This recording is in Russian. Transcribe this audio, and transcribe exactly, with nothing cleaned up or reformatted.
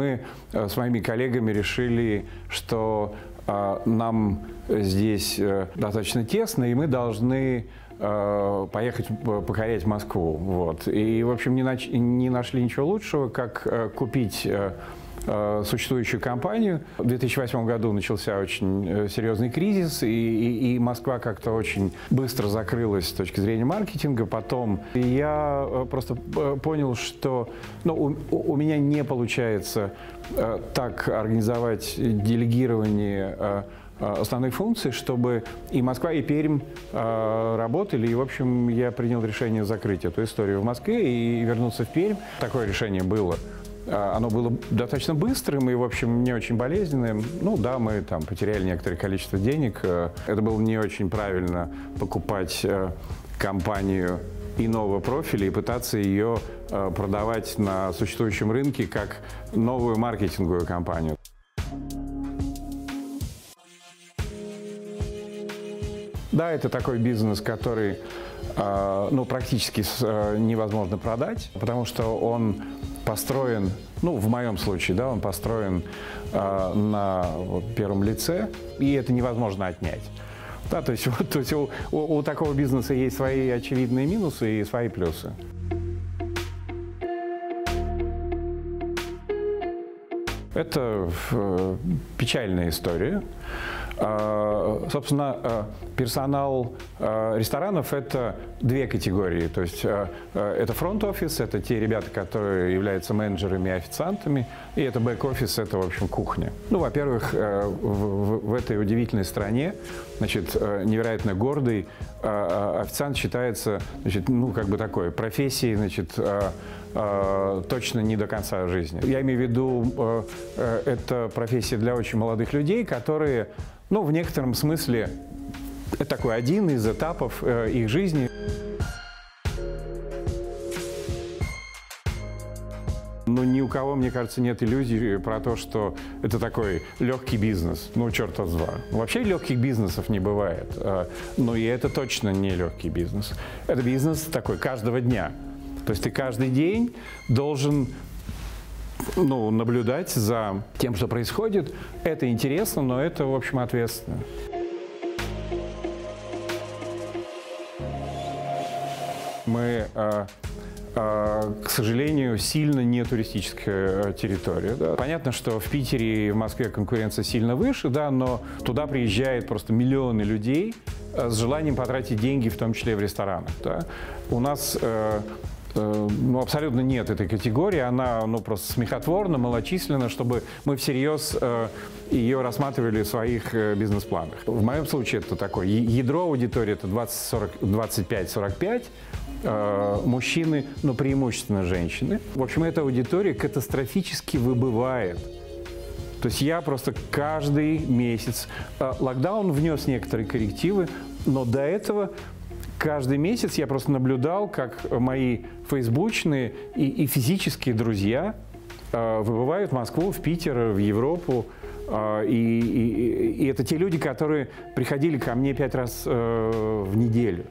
мы с моими коллегами решили, что нам здесь достаточно тесно, и мы должны поехать покорять Москву. Вот. И, в общем, не, нач... не нашли ничего лучшего, как купить существующую компанию. В две тысячи восьмом году начался очень серьезный кризис, и, и, и Москва как-то очень быстро закрылась с точки зрения маркетинга. Потом я просто понял, что ну, у, у меня не получается так организовать делегирование основных функций, чтобы и Москва, и Пермь э, работали. И, в общем, я принял решение закрыть эту историю в Москве и вернуться в Пермь. Такое решение было. Оно было достаточно быстрым и, в общем, не очень болезненным. Ну да, мы там потеряли некоторое количество денег. Это было не очень правильно покупать компанию иного профиля и пытаться ее продавать на существующем рынке как новую маркетинговую компанию. Да, это такой бизнес, который ну, практически невозможно продать, потому что он построен, ну, в моем случае, да, он построен на первом лице, и это невозможно отнять. Да, то есть, вот, то есть у, у, у такого бизнеса есть свои очевидные минусы и свои плюсы. Это печальная история. Собственно, персонал ресторанов – это две категории. То есть это фронт-офис, это те ребята, которые являются менеджерами и официантами, и это бэк-офис, это, в общем, кухня. Ну, во-первых, в этой удивительной стране, значит, невероятно гордый официант считается, значит, ну, как бы такой, профессией, значит, точно не до конца жизни. Я имею в виду, это профессия для очень молодых людей, которые, ну, в некотором смысле, это такой один из этапов их жизни. Но ни у кого, мне кажется, нет иллюзий про то, что это такой легкий бизнес. Ну, черт возьми. Вообще легких бизнесов не бывает. Но и это точно не легкий бизнес. Это бизнес такой каждого дня. То есть ты каждый день должен, ну, наблюдать за тем, что происходит. Это интересно, но это, в общем, ответственно. Мы, э, э, к сожалению, сильно не туристическая территория. Да. Понятно, что в Питере и в Москве конкуренция сильно выше, да, но туда приезжают просто миллионы людей с желанием потратить деньги, в том числе в ресторанах. Да. У нас э, Ну, абсолютно нет этой категории, она, ну, просто смехотворна, малочисленна, чтобы мы всерьез э, ее рассматривали в своих э, бизнес-планах. В моем случае это такое ядро аудитории, это двадцать сорок, двадцать пять сорок пять, э, мужчины, но преимущественно женщины. В общем, эта аудитория катастрофически выбывает. То есть я просто каждый месяц, э, локдаун внес некоторые коррективы, но до этого каждый месяц я просто наблюдал, как мои фейсбучные и, и физические друзья э, выбывают в Москву, в Питер, в Европу. Э, и, и, и это те люди, которые приходили ко мне пять раз э, в неделю.